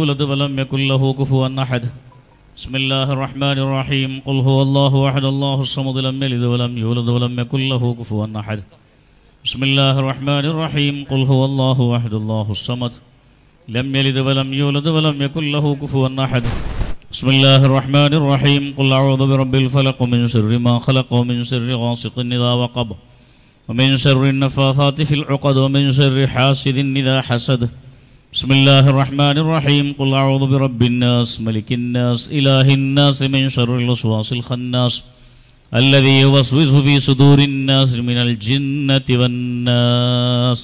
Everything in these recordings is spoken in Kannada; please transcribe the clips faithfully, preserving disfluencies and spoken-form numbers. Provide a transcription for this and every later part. ولد ولم يكن له كفوا أحد. بسم الله الرحمن الرحيم. قل هو الله أحد الله الصمد لم يلد ولم يولد ولم يكن له كفوا أحد. بسم الله الرحمن الرحيم. قل هو الله أحد الله الصمد لم يلد ولم يولد ولم يكن له كفوا أحد. بسم الله الرحمن الرحيم. قل أعوذ برب الفلق من شر ما خلق ومن شر غاسق إذا وقب ومن شر النفاثات في العقد ومن شر حاسد إذا حسد. بسم الله الرحمن الرحيم. قل أعوذ برب الناس ملك الناس إله الناس من شر الوسواس الخناس الذي يوسوس في صدور الناس من الجنة والناس.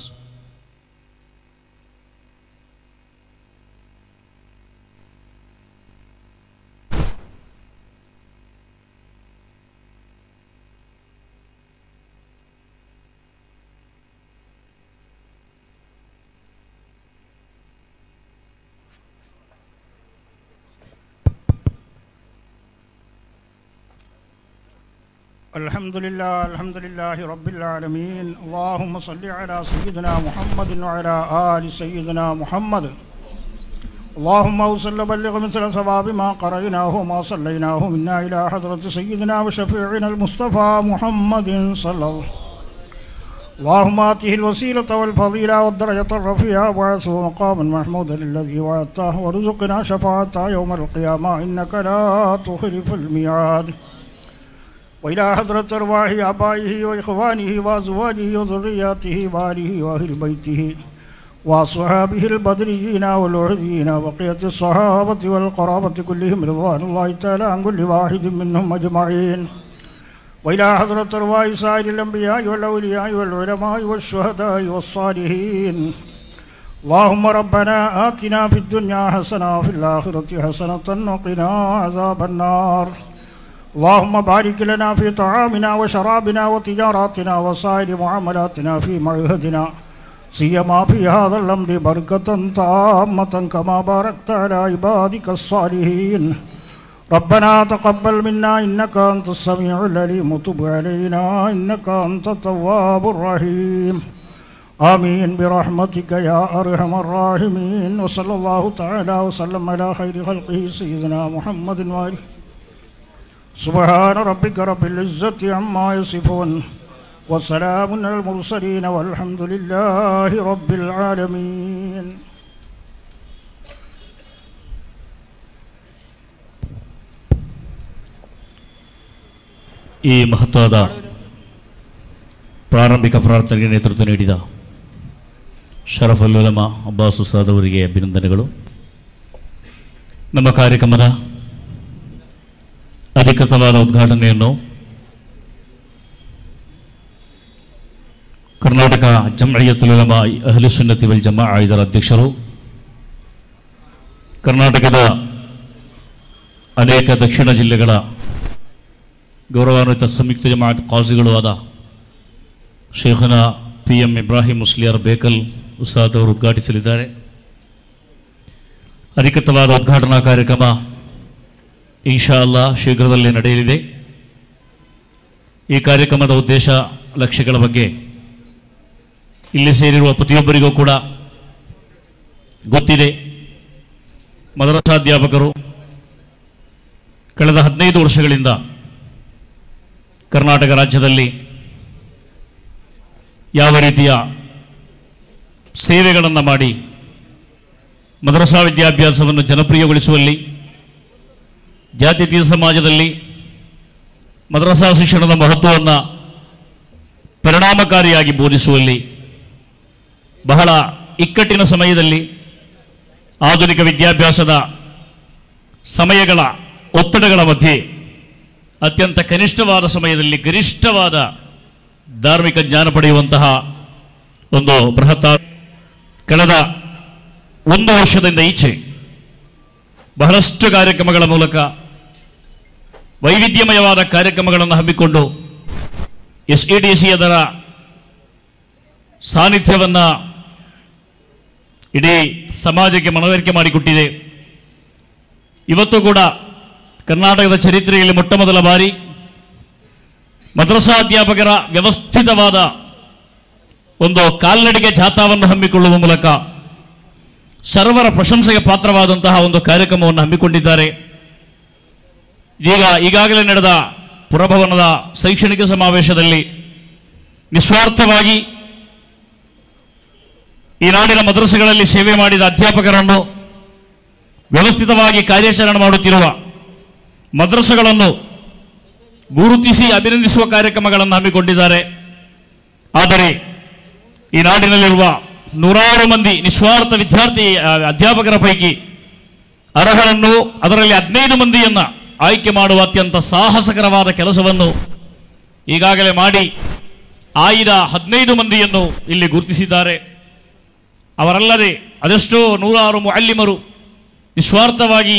الحمد لله الحمد لله رب العالمين. اللهم صل على سيدنا محمد وعلى آل سيدنا محمد. اللهم وصل وبلغ مثل ثواب ما قرأناه وما صليناه منا إلى حضرة سيدنا وشفيعنا المصطفى محمد صلى الله. اللهم آته الوسيلة والفضيلة والدرجة الرفيعة وابعثه مقاما محمودا الذي وعدته ورزقنا شفاعته يوم القيامة إنك لا تخلف الميعاد. وإلى حضرة أرواح آبائه وإخوانه وأزواجه وذرياته وآله وأهل بيته وأصحابه البدريين والوحديين وبقية الصحابة والقرابة كلهم رضوان الله تعالى عن كل واحد منهم أجمعين. وإلى حضرة أرواح سائر الأنبياء والأولياء والعلماء والشهداء والصالحين. اللهم ربنا آتنا في الدنيا حسنة وفي الآخرة حسنة وقنا عذاب النار. اللهم بارك لنا في طعامنا وشرابنا وتجاراتنا وسائر معاملاتنا في معهدنا سيما في هذا الأمر بركة تامة كما باركت على عبادك الصالحين. ربنا تقبل منا إنك أنت السميع العليم وتب علينا إنك أنت التواب الرحيم. آمين برحمتك يا أرحم الراحمين. وصلى الله تعالى وسلم على خير خلقه سيدنا محمد وآله. سبحان ربك رب العزة عما يصفون وسلام على المرسلين والحمد لله رب العالمين. ഈ മഹത്തായ പ്രാരംഭിക പ്രാർത്ഥനയ്ക്ക് നേതൃത്വം നേടിയ ഷറഫുൽ ഉലമ അബ്ബാസ് ഉസ്താദ് അവരുടെ അഭിനന്ദനങ്ങളും ನಮ್ಮ ಕಾರ್ಯಕ್ರಮದ ಅಧಿಕೃತವಾದ ಉದ್ಘಾಟನೆಯನ್ನು ಕರ್ನಾಟಕ ಜಮ್ಇಯತುಲ್ ಉಲಮಾ ಅಹ್ಲು ಸುನ್ನತಿ ವಲ್ ಜಮಾಅ ಇದರ ಅಧ್ಯಕ್ಷರು, ಕರ್ನಾಟಕದ ಅನೇಕ ದಕ್ಷಿಣ ಜಿಲ್ಲೆಗಳ ಗೌರವಾನ್ವಿತ ಸಂಯುಕ್ತ ಜಮಾಅತ್ ಕಾಜಿಗಳು ಆದ ಶೇಖನ ಪಿ ಎಂ ಇಬ್ರಾಹಿಂ ಮುಸ್ಲಿಯಾರ್ ಬೇಕಲ್ ಉಸ್ತಾದ್ ಅವರು ಉದ್ಘಾಟಿಸಲಿದ್ದಾರೆ. ಅಧಿಕೃತವಾದ ಉದ್ಘಾಟನಾ ಕಾರ್ಯಕ್ರಮ ಇನ್ಶಾ ಅಲ್ಲಾಹ್ ಶೀಘ್ರದಲ್ಲೇ ನಡೆಯಲಿದೆ. ಈ ಕಾರ್ಯಕ್ರಮದ ಉದ್ದೇಶ ಲಕ್ಷ್ಯಗಳ ಬಗ್ಗೆ ಇಲ್ಲಿ ಸೇರಿರುವ ಪ್ರತಿಯೊಬ್ಬರಿಗೂ ಕೂಡ ಗೊತ್ತಿದೆ. ಮದರಸಾಧ್ಯಾಪಕರು ಕಳೆದ ಹದಿನೈದು ವರ್ಷಗಳಿಂದ ಕರ್ನಾಟಕ ರಾಜ್ಯದಲ್ಲಿ ಯಾವ ರೀತಿಯ ಸೇವೆಗಳನ್ನು ಮಾಡಿ ಮದರಸಾ ವಿದ್ಯಾಭ್ಯಾಸವನ್ನು ಜನಪ್ರಿಯಗೊಳಿಸುವಲ್ಲಿ, ಜಾತ್ಯತೀತ ಸಮಾಜದಲ್ಲಿ ಮದ್ರಸಾ ಶಿಕ್ಷಣದ ಮಹತ್ವವನ್ನು ಪರಿಣಾಮಕಾರಿಯಾಗಿ ಬೋಧಿಸುವಲ್ಲಿ, ಬಹಳ ಇಕ್ಕಟ್ಟಿನ ಸಮಯದಲ್ಲಿ ಆಧುನಿಕ ವಿದ್ಯಾಭ್ಯಾಸದ ಸಮಯಗಳ ಒತ್ತಡಗಳ ಮಧ್ಯೆ ಅತ್ಯಂತ ಕನಿಷ್ಠವಾದ ಸಮಯದಲ್ಲಿ ಗರಿಷ್ಠವಾದ ಧಾರ್ಮಿಕ ಜ್ಞಾನ ಪಡೆಯುವಂತಹ ಒಂದು ಬೃಹತ್ ಕಳೆದ ಒಂದು ವರ್ಷದಿಂದ ಈಚೆ ಬಹಳಷ್ಟು ಕಾರ್ಯಕ್ರಮಗಳ ಮೂಲಕ ವೈವಿಧ್ಯಮಯವಾದ ಕಾರ್ಯಕ್ರಮಗಳನ್ನು ಹಮ್ಮಿಕೊಂಡು ಎಸ್ ಇ ಡಿ ಸಿ ಅದರ ಸಾನ್ನಿಧ್ಯವನ್ನು ಇಡೀ ಸಮಾಜಕ್ಕೆ ಮನವರಿಕೆ ಮಾಡಿಕೊಟ್ಟಿದೆ. ಇವತ್ತು ಕೂಡ ಕರ್ನಾಟಕದ ಚರಿತ್ರೆಯಲ್ಲಿ ಮೊಟ್ಟ ಮೊದಲ ಬಾರಿ ಮದ್ರಸಾ ಅಧ್ಯಾಪಕರ ವ್ಯವಸ್ಥಿತವಾದ ಒಂದು ಕಾಲ್ನಡಿಗೆ ಜಾಥಾವನ್ನು ಹಮ್ಮಿಕೊಳ್ಳುವ ಮೂಲಕ ಸರ್ವರ ಪ್ರಶಂಸೆಗೆ ಪಾತ್ರವಾದಂತಹ ಒಂದು ಕಾರ್ಯಕ್ರಮವನ್ನು ಹಮ್ಮಿಕೊಂಡಿದ್ದಾರೆ. ಈಗ ಈಗಾಗಲೇ ನಡೆದ ಪುರಭವನದ ಶೈಕ್ಷಣಿಕ ಸಮಾವೇಶದಲ್ಲಿ ನಿಸ್ವಾರ್ಥವಾಗಿ ಈ ನಾಡಿನ ಮದ್ರಸೆಗಳಲ್ಲಿ ಸೇವೆ ಮಾಡಿದ ಅಧ್ಯಾಪಕರನ್ನು, ವ್ಯವಸ್ಥಿತವಾಗಿ ಕಾರ್ಯಾಚರಣೆ ಮಾಡುತ್ತಿರುವ ಮದ್ರಸೆಗಳನ್ನು ಗುರುತಿಸಿ ಅಭಿನಂದಿಸುವ ಕಾರ್ಯಕ್ರಮಗಳನ್ನು ಹಮ್ಮಿಕೊಂಡಿದ್ದಾರೆ. ಆದರೆ ಈ ನಾಡಿನಲ್ಲಿರುವ ನೂರಾರು ಮಂದಿ ನಿಸ್ವಾರ್ಥ ವಿದ್ಯಾರ್ಥಿ ಅಧ್ಯಾಪಕರ ಪೈಕಿ ಅರ್ಹರನ್ನು, ಅದರಲ್ಲಿ ಹದಿನೈದು ಮಂದಿಯನ್ನು ಆಯ್ಕೆ ಮಾಡುವ ಅತ್ಯಂತ ಸಾಹಸಕರವಾದ ಕೆಲಸವನ್ನು ಈಗಾಗಲೇ ಮಾಡಿ ಆಯ್ದ ಹದಿನೈದು ಮಂದಿಯನ್ನು ಇಲ್ಲಿ ಗುರುತಿಸಿದ್ದಾರೆ. ಅವರಲ್ಲದೆ ಅದೆಷ್ಟೋ ನೂರಾರು ಮುಅಲ್ಲಿಮರು ನಿಸ್ವಾರ್ಥವಾಗಿ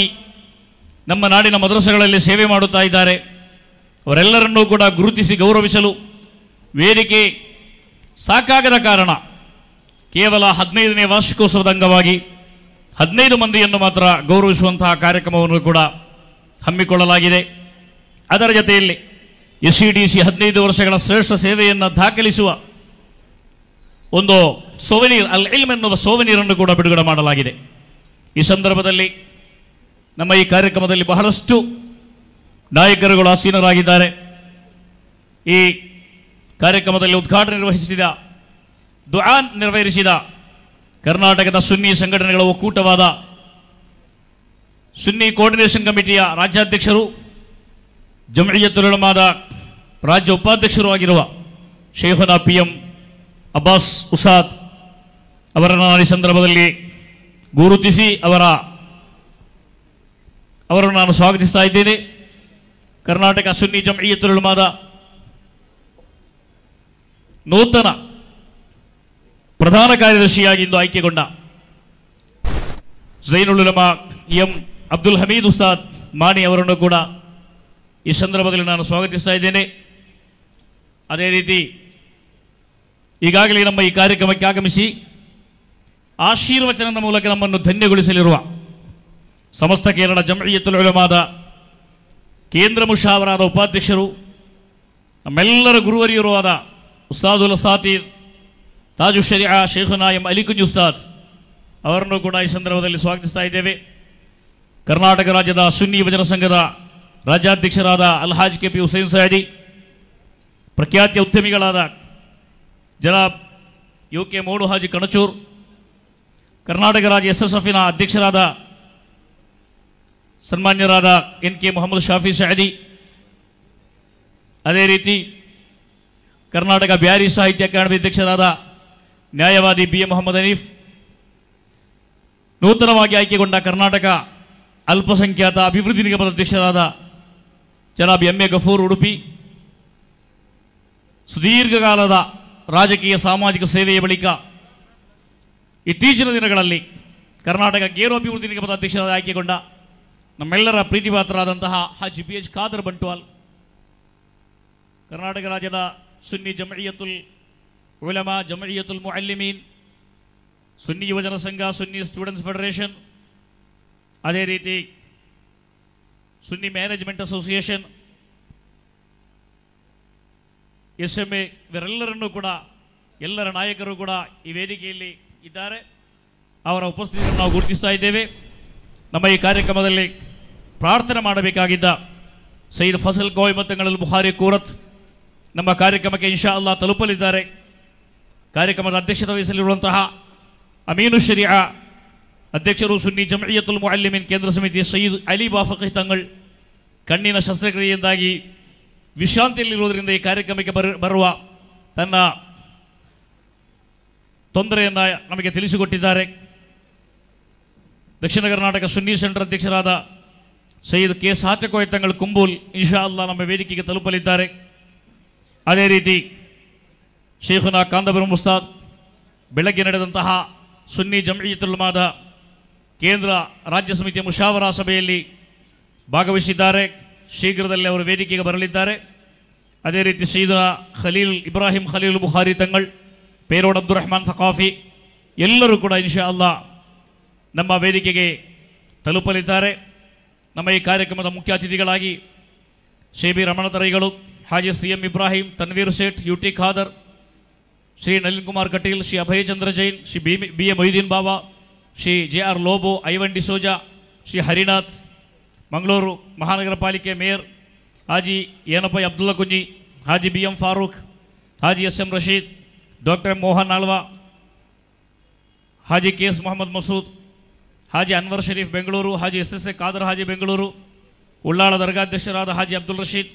ನಮ್ಮ ನಾಡಿನ ಮದ್ರಸೆಗಳಲ್ಲಿ ಸೇವೆ ಮಾಡುತ್ತಾ ಇದ್ದಾರೆ. ಅವರೆಲ್ಲರನ್ನೂ ಕೂಡ ಗುರುತಿಸಿ ಗೌರವಿಸಲು ವೇದಿಕೆ ಸಾಕಾಗದ ಕಾರಣ ಕೇವಲ ಹದಿನೈದನೇ ವಾರ್ಷಿಕೋತ್ಸವದ ಅಂಗವಾಗಿ ಹದಿನೈದು ಮಂದಿಯನ್ನು ಮಾತ್ರ ಗೌರವಿಸುವಂತಹ ಕಾರ್ಯಕ್ರಮವನ್ನು ಕೂಡ ಹಮ್ಮಿಕೊಳ್ಳಲಾಗಿದೆ. ಅದರ ಜೊತೆಯಲ್ಲಿ ಎಸ್ ಸಿ ಡಿ ಸಿ ಹದಿನೈದು ವರ್ಷಗಳ ಶ್ರೇಷ್ಠ ಸೇವೆಯನ್ನು ದಾಖಲಿಸುವ ಒಂದು ಸೋವೆನೀರ್, ಅಲ್ ಇಲ್ಮ್ ಎನ್ನುವ ಸೋವೆನೀರನ್ನು ಕೂಡ ಬಿಡುಗಡೆ ಮಾಡಲಾಗಿದೆ. ಈ ಸಂದರ್ಭದಲ್ಲಿ ನಮ್ಮ ಈ ಕಾರ್ಯಕ್ರಮದಲ್ಲಿ ಬಹಳಷ್ಟು ನಾಯಕರುಗಳು ಆಸೀನರಾಗಿದ್ದಾರೆ. ಈ ಕಾರ್ಯಕ್ರಮದಲ್ಲಿ ಉದ್ಘಾಟನೆ ನಿರ್ವಹಿಸಿದ ದುಆನ್ ನೆರವೇರಿಸಿದ ಕರ್ನಾಟಕದ ಸುನ್ನಿ ಸಂಘಟನೆಗಳ ಒಕ್ಕೂಟವಾದ ಸುನ್ನಿ ಕೋಆರ್ಡಿನೇಷನ್ ಕಮಿಟಿಯ ರಾಜ್ಯಾಧ್ಯಕ್ಷರು, ಜಮೀಯತುಲ್ ಉಲಮಾದ ರಾಜ್ಯ ಉಪಾಧ್ಯಕ್ಷರು ಆಗಿರುವ ಶೇಖುನಾ ಪಿ ಎಂ ಅಬ್ಬಾಸ್ ಉಸಾದ್ ಅವರನ್ನು ನಾನು ಈ ಸಂದರ್ಭದಲ್ಲಿ ಗುರುತಿಸಿ ಅವರ ಅವರನ್ನು ನಾನು ಸ್ವಾಗತಿಸ್ತಾ ಇದ್ದೇನೆ. ಕರ್ನಾಟಕ ಸುನ್ನಿ ಜಮೀಯತುಲ್ ಉಲಮಾದ ನೂತನ ಪ್ರಧಾನ ಕಾರ್ಯದರ್ಶಿಯಾಗಿಂದು ಆಯ್ಕೆಗೊಂಡ ಝೈನುಲ್ ಉಲಮಾ ಎಂ ಅಬ್ದುಲ್ ಹಮೀದ್ ಉಸ್ತಾದ್ ಮಾಣಿ ಅವರನ್ನು ಕೂಡ ಈ ಸಂದರ್ಭದಲ್ಲಿ ನಾನು ಸ್ವಾಗತಿಸ್ತಾ ಇದ್ದೇನೆ. ಅದೇ ರೀತಿ ಈಗಾಗಲೇ ನಮ್ಮ ಈ ಕಾರ್ಯಕ್ರಮಕ್ಕೆ ಆಗಮಿಸಿ ಆಶೀರ್ವಚನದ ಮೂಲಕ ನಮ್ಮನ್ನು ಧನ್ಯಗೊಳಿಸಲಿರುವ ಸಮಸ್ತ ಕೇರಳ ಜಮೀಯತುಲ್ ಉಲಮಾದ ಕೇಂದ್ರ ಮುಷಾವರಾದ ಉಪಾಧ್ಯಕ್ಷರು, ನಮ್ಮೆಲ್ಲರ ಗುರುವರಿಯರೂ ಆದ ಉಸ್ತಾದುಲ್ ಅಸಾತೀರ್ ತಾಜು ಶರಿಯಾ ಶೇಖುನಾ ಎಂ ಅಲಿಕುಂಜ್ ಉಸ್ತಾದ್ ಅವರನ್ನು ಕೂಡ ಈ ಸಂದರ್ಭದಲ್ಲಿ ಸ್ವಾಗತಿಸ್ತಾ ಇದ್ದೇವೆ. ಕರ್ನಾಟಕ ರಾಜ್ಯದ ಸುನ್ನಿ ಯುವಜನ ಸಂಘದ ರಾಜ್ಯಾಧ್ಯಕ್ಷರಾದ ಅಲ್ಹಾಜ್ ಕೆ ಪಿ ಹುಸೇನ್ ಸಾಡಿ, ಪ್ರಖ್ಯಾತ ಉದ್ಯಮಿಗಳಾದ ಜನಾಬ್ ಯು ಕೆ ಮೋಡು ಹಾಜಿ ಕಣಚೂರ್, ಕರ್ನಾಟಕ ರಾಜ್ಯ ಎಸ್ ಎಸ್ ಎಫ್ನ ಅಧ್ಯಕ್ಷರಾದ ಸನ್ಮಾನ್ಯರಾದ ಎನ್ ಕೆ ಮೊಹಮ್ಮದ್ ಶಾಫಿ ಸಾಡಿ, ಅದೇ ರೀತಿ ಕರ್ನಾಟಕ ಬ್ಯಾರಿ ಸಾಹಿತ್ಯ ಅಕಾಡೆಮಿ ಅಧ್ಯಕ್ಷರಾದ ನ್ಯಾಯವಾದಿ ಬಿ ಎ ಮೊಹಮ್ಮದ್ ಹನೀಫ್, ನೂತನವಾಗಿ ಆಯ್ಕೆಗೊಂಡ ಕರ್ನಾಟಕ ಅಲ್ಪಸಂಖ್ಯಾತ ಅಭಿವೃದ್ಧಿ ನಿಗಮದ ಅಧ್ಯಕ್ಷರಾದ ಜನಾಬ್ ಎಂ ಎ ಗಫೂರ್ ಉಡುಪಿ, ಸುದೀರ್ಘಕಾಲದ ರಾಜಕೀಯ ಸಾಮಾಜಿಕ ಸೇವೆಯ ಬಳಿಕ ಇತ್ತೀಚಿನ ದಿನಗಳಲ್ಲಿ ಕರ್ನಾಟಕ ಗೇರು ಅಭಿವೃದ್ಧಿ ನಿಗಮದ ಅಧ್ಯಕ್ಷರಾದ ಆಯ್ಕೆಗೊಂಡ ನಮ್ಮೆಲ್ಲರ ಪ್ರೀತಿಪಾತ್ರರಾದಂತಹ ಹಾಜಿ ಬಿ ಎಚ್ ಖಾದರ್ ಬಂಟ್ವಾಲ್, ಕರ್ನಾಟಕ ರಾಜ್ಯದ ಸುನ್ನಿ ಜಮೀಯತುಲ್ ಉಲಮಾ, ಜಮೀಯತುಲ್ ಮುಅಲ್ಲಿಮೀನ್, ಸುನ್ನಿ ಯುವಜನ ಸಂಘ, ಸುನ್ನಿ ಸ್ಟೂಡೆಂಟ್ಸ್ ಫೆಡರೇಷನ್, ಅದೇ ರೀತಿ ಸುನ್ನಿ management association, S M A, ಇವರೆಲ್ಲರನ್ನೂ ಕೂಡ ಎಲ್ಲರ ನಾಯಕರು ಕೂಡ ಈ ವೇದಿಕೆಯಲ್ಲಿ ಇದ್ದಾರೆ. ಅವರ ಉಪಸ್ಥಿತಿಯನ್ನು ನಾವು ಗುರುತಿಸ್ತಾ ಇದ್ದೇವೆ. ನಮ್ಮ ಈ ಕಾರ್ಯಕ್ರಮದಲ್ಲಿ ಪ್ರಾರ್ಥನೆ ಮಾಡಬೇಕಾಗಿದ್ದ ಸೈಯದ್ ಫಸಲ್ ಕೋಯ್ ಮತ್ತಂಗಳಲ್ ಬುಹಾರಿ ಕೂರತ್ ನಮ್ಮ ಕಾರ್ಯಕ್ರಮಕ್ಕೆ ಇನ್ಶಾ ಅಲ್ಲಾ ತಲುಪಲಿದ್ದಾರೆ. ಕಾರ್ಯಕ್ರಮದ ಅಧ್ಯಕ್ಷತೆ ವಹಿಸಲಿರುವಂತಹ ಅಮೀನು ಶರಿಯಾ ಅಧ್ಯಕ್ಷರು, ಸುನ್ನಿ ಜಮೀಯತುಲ್ ಮುಅಲ್ಲಿಮೀನ್ ಕೇಂದ್ರ ಸಮಿತಿ ಸಯೀದ್ ಅಲಿ ಬಾಫಕಿ ತಂಗಳ್ ಕಣ್ಣಿನ ಶಸ್ತ್ರಕ್ರಿಯೆಯಿಂದಾಗಿ ವಿಶ್ರಾಂತಿಯಲ್ಲಿರುವುದರಿಂದ ಈ ಕಾರ್ಯಕ್ರಮಕ್ಕೆ ಬರ ಬರುವ ತನ್ನ ತೊಂದರೆಯನ್ನು ನಮಗೆ ತಿಳಿಸಿಕೊಟ್ಟಿದ್ದಾರೆ. ದಕ್ಷಿಣ ಕರ್ನಾಟಕ ಸುನ್ನಿ ಸೆಂಟರ್ ಅಧ್ಯಕ್ಷರಾದ ಸಯೀದ್ ಕೆ ಸಾತಕೋಯ್ ತಂಗಳ್ ಕುಂಬೂಲ್ ಇನ್ಶಾ ಅಲ್ಲಾ ನಮ್ಮ ವೇದಿಕೆಗೆ ತಲುಪಲಿದ್ದಾರೆ. ಅದೇ ರೀತಿ ಶೇಖುನಾ ಕಾಂದಬರಂ ಉಸ್ತಾದ್ ಬೆಳಗ್ಗೆ ನಡೆದಂತಹ ಸುನ್ನಿ ಜಮೀಯತುಲ್ ಉಲಮಾದ ಕೇಂದ್ರ ರಾಜ್ಯ ಸಮಿತಿಯ ಮುಷಾವರಾ ಸಭೆಯಲ್ಲಿ ಭಾಗವಹಿಸಿದ್ದಾರೆ. ಶೀಘ್ರದಲ್ಲಿ ಅವರು ವೇದಿಕೆಗೆ ಬರಲಿದ್ದಾರೆ. ಅದೇ ರೀತಿ ಸೈಯದನಾ ಖಲೀಲ್ ಇಬ್ರಾಹಿಂ ಖಲೀಲ್ ಬುಖಾರಿ ತಂಗಳ್, ಪೇರೋಡ್ ಅಬ್ದುಲ್ ರಹಮಾನ್ ಸಖಾಫಿ ಎಲ್ಲರೂ ಕೂಡ ಇನ್ಶಾ ಅಲ್ಲಾ ನಮ್ಮ ವೇದಿಕೆಗೆ ತಲುಪಲಿದ್ದಾರೆ. ನಮ್ಮ ಈ ಕಾರ್ಯಕ್ರಮದ ಮುಖ್ಯ ಅತಿಥಿಗಳಾಗಿ ಶ್ರೀ ಬಿ ರಮಣತರೈಗಳು, Haji C M Ibrahim, Tanveer Sait, U T Khader, Shri Nalin Kumar Kateel, Shri Abhayachandra Jain, Shri B B A Moideen Bava, Shri J R Lobo, Ivan D'Souza, Shri Harinath, Mangaluru ಮಹಾನಗರ ಪಾಲಿಕೆ mayor Haji Yenepoya Abdulla Kunhi, Haji B M Farooq, Haji S M Rasheed, doctor Mohan Alva, Haji K S Mohammed Masood, Haji Anwar Sharif Bengaluru, Haji S S A Khader ಹಾಜಿ ಬೆಂಗಳೂರು, ಉಳ್ಳಾಳ ದರ್ಗಾಧ್ಯಕ್ಷರಾದ ಹಾಜಿ ಅಬ್ದುಲ್ ರಶೀದ್,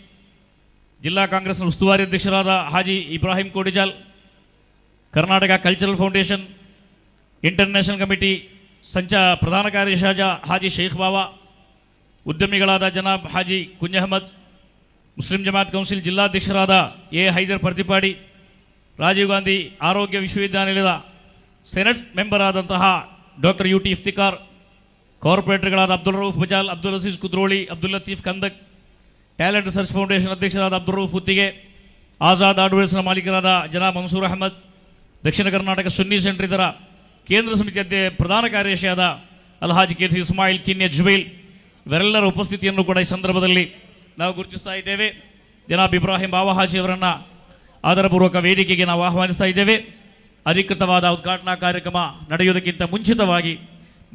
ಜಿಲ್ಲಾ ಕಾಂಗ್ರೆಸ್ನ ಉಸ್ತುವಾರಿ ಅಧ್ಯಕ್ಷರಾದ Haji Ibrahim Kodijal, Karnataka cultural foundation international committee ಸಂಚಾ ಪ್ರಧಾನ ಕಾರ್ಯದರ್ಶಿ ಹಾಜಿ ಶೇಖ್ ಬಾವಾ, ಉದ್ಯಮಿಗಳಾದ ಜನಾಬ್ ಹಾಜಿ ಕುಂಜ್ ಅಹಮದ್, ಮುಸ್ಲಿಂ ಜಮಾತ್ ಕೌನ್ಸಿಲ್ ಜಿಲ್ಲಾಧ್ಯಕ್ಷರಾದ ಎ ಹೈದರ್ ಪ್ರತಿಪಾಡಿ, ರಾಜೀವ್ ಗಾಂಧಿ ಆರೋಗ್ಯ ವಿಶ್ವವಿದ್ಯಾನಿಲಯದ ಸೆನೆಟ್ ಮೆಂಬರ್ ಆದಂತಹ ಡಾಕ್ಟರ್ ಯು ಟಿ ಇಫ್ತಿಕಾರ್, ಕಾರ್ಪೊರೇಟರ್ಗಳಾದ Abdul Rauf Bajal, Abdul Aziz Kudroli, Abdul Latif Kandak, talent research foundation ಅಧ್ಯಕ್ಷರಾದ ಅಬ್ದುಲ್ ರೌಫ್ ಹುತ್ತಿಗೆ, ಆಜಾದ್ ಆಡ್ವೇಸ್ನ ಮಾಲೀಕರಾದ ಜನಾಬ್ ಮನ್ಸೂರ್ ಅಹಮದ್, ದಕ್ಷಿಣ ಕರ್ನಾಟಕ ಸುನ್ನಿ ಸೆಂಟರ್ ಇದರ ಕೇಂದ್ರ ಸಮಿತಿಯ ಪ್ರಧಾನ ಕಾರ್ಯದರ್ಶಿಯಾದ ಅಲ್ಹಾಜ್ ಕೆ ಸಿ ಇಸ್ಮಾಯಿಲ್ ಕಿನ್ಯ ಜುಬೈಲ್, ಇವರೆಲ್ಲರ ಉಪಸ್ಥಿತಿಯನ್ನು ಕೂಡ ಈ ಸಂದರ್ಭದಲ್ಲಿ ನಾವು ಗುರುತಿಸ್ತಾ ಇದ್ದೇವೆ. ಜನಾಬ್ ಇಬ್ರಾಹಿಂ ಬಾವಾ ಹಾಜಿ ಅವರನ್ನು ಆಧಾರಪೂರ್ವಕ ವೇದಿಕೆಗೆ ನಾವು ಆಹ್ವಾನಿಸ್ತಾ ಇದ್ದೇವೆ. ಅಧಿಕೃತವಾದ ಉದ್ಘಾಟನಾ ಕಾರ್ಯಕ್ರಮ ನಡೆಯುವುದಕ್ಕಿಂತ ಮುಂಚಿತವಾಗಿ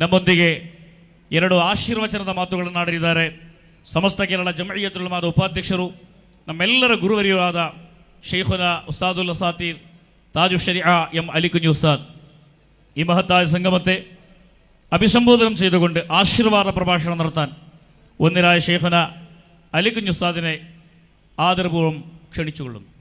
ನಮ್ಮೊಂದಿಗೆ ಎರಡು ಆಶೀರ್ವಚನದ ಮಾತುಗಳನ್ನು ಆಡಿದ್ದಾರೆ ಸಮಸ್ತ ಕೇರಳ ಜಮಇಯತುಲ್ ಉಲಮಾದ ಉಪಾಧ್ಯಕ್ಷರು, ನಮ್ಮೆಲ್ಲರ ಗುರುವರಿಯರಾದ ಶೇಖುನ ಉಸ್ತಾದುಲ್ ಅಸಾತೀರ್ ತಾಜು ಶರೀಅ ಎಂ ಅಲಿ ಕುಂಜಿ ಉಸ್ತಾದ್ ഈ മഹത്തായ സംഗമത്തെ അഭിസംബോധനം ചെയ്തുകൊണ്ട് ആശീർവാദ പ്രഭാഷണം നടത്താൻ ഒന്നിരായ ശൈഖുന അലി കുഞ്ഞ് ഉസ്താദിനെ ആദരപൂർവ്വം ക്ഷണിച്ചുകൊള്ളുന്നു.